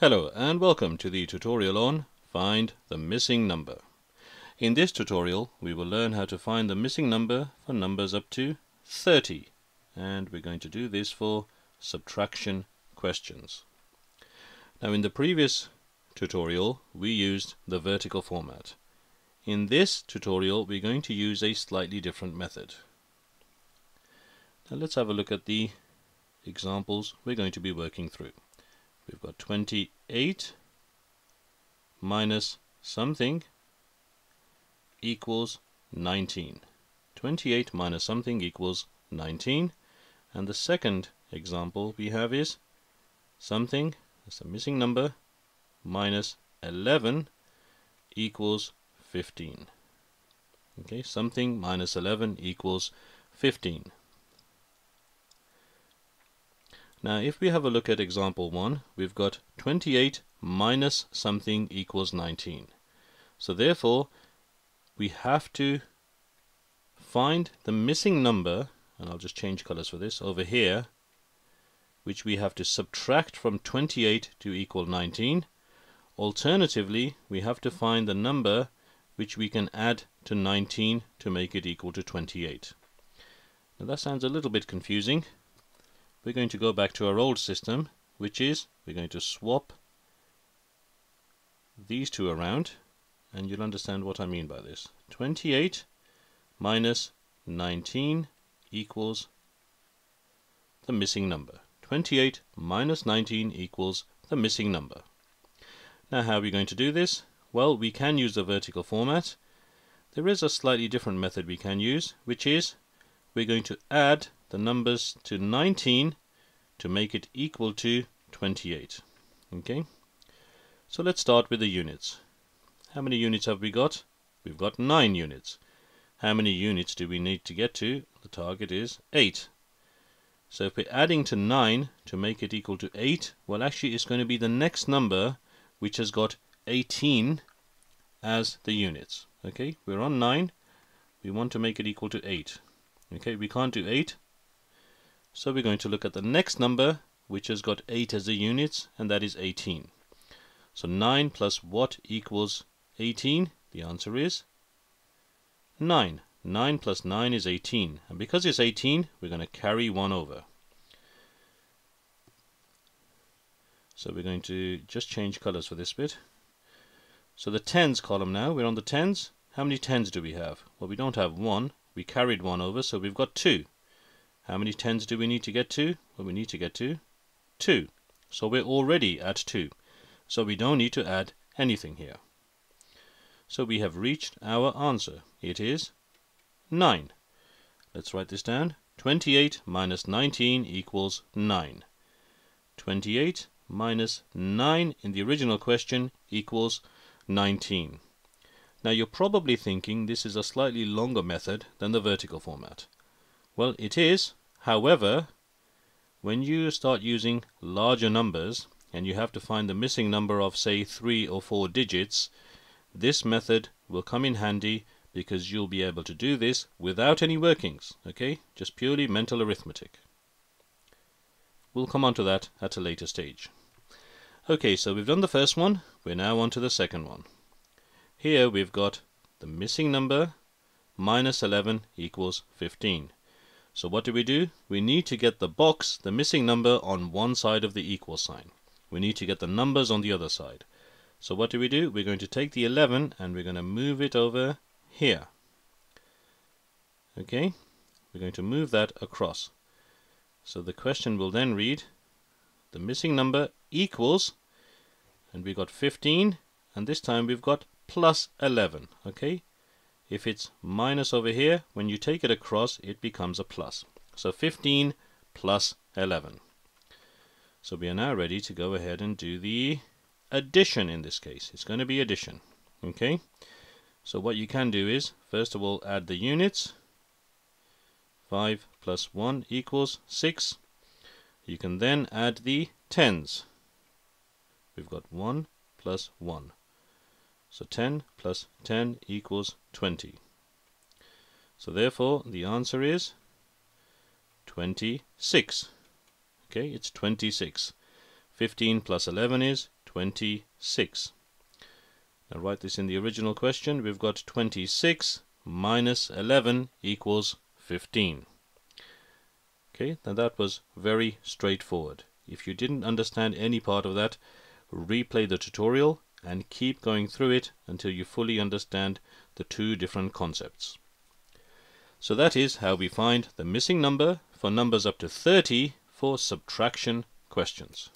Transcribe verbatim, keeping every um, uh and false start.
Hello and welcome to the tutorial on Find the Missing Number. In this tutorial we will learn how to find the missing number for numbers up to thirty, and we're going to do this for subtraction questions. Now, in the previous tutorial we used the vertical format. In this tutorial we're going to use a slightly different method. Now let's have a look at the examples we're going to be working through. We've got twenty-eight minus something equals nineteen. twenty-eight minus something equals nineteen. And the second example we have is something, that's a missing number, minus eleven equals fifteen. Okay, something minus eleven equals fifteen. Now, if we have a look at example one, we've got twenty-eight minus something equals nineteen. So therefore, we have to find the missing number, and I'll just change colors for this, over here, which we have to subtract from twenty-eight to equal nineteen. Alternatively, we have to find the number which we can add to nineteen to make it equal to twenty-eight. Now, that sounds a little bit confusing. We're going to go back to our old system, which is we're going to swap these two around, and you'll understand what I mean by this. twenty-eight minus nineteen equals the missing number. twenty-eight minus nineteen equals the missing number. Now, how are we going to do this? Well, we can use the vertical format. There is a slightly different method we can use, which is we're going to add the numbers to nineteen to make it equal to twenty-eight. Okay, so let's start with the units. How many units have we got? We've got nine units. How many units do we need to get to? The target is eight. So if we're adding to nine to make it equal to eight, well, actually it's going to be the next number which has got eighteen as the units. Okay, we're on nine, we want to make it equal to eight. Okay, we can't do eight. So we're going to look at the next number which has got eight as the units, and that is eighteen. So nine plus what equals eighteen? The answer is nine. nine plus nine is eighteen, and because it's eighteen we're going to carry one over. So we're going to just change colors for this bit. So the tens column now, we're on the tens. How many tens do we have? Well, we don't have one, we carried one over, so we've got two. How many tens do we need to get to? Well, we need to get to two. So we're already at two. So we don't need to add anything here. So we have reached our answer. It is nine. Let's write this down. twenty-eight minus nineteen equals nine. twenty-eight minus nine in the original question equals nineteen. Now, you're probably thinking this is a slightly longer method than the vertical format. Well, it is. However, when you start using larger numbers and you have to find the missing number of, say, three or four digits, this method will come in handy because you'll be able to do this without any workings, okay? Just purely mental arithmetic. We'll come on to that at a later stage. Okay, so we've done the first one. We're now on to the second one. Here we've got the missing number minus eleven equals fifteen. So what do we do? We need to get the box, the missing number, on one side of the equal sign. We need to get the numbers on the other side. So what do we do? We're going to take the eleven and we're going to move it over here. Okay, we're going to move that across. So the question will then read, the missing number equals, and we got fifteen, and this time we've got plus eleven. Okay. If it's minus over here, when you take it across, it becomes a plus. So fifteen plus eleven. So we are now ready to go ahead and do the addition in this case. It's going to be addition. Okay. So what you can do is, first of all, add the units. five plus one equals six. You can then add the tens. We've got one plus one. So ten plus ten equals twenty. So therefore, the answer is twenty-six. Okay, it's twenty-six. fifteen plus eleven is twenty-six. Now write this in the original question. We've got twenty-six minus eleven equals fifteen. Okay, now that was very straightforward. If you didn't understand any part of that, replay the tutorial and keep going through it until you fully understand the two different concepts. So that is how we find the missing number for numbers up to thirty for subtraction questions.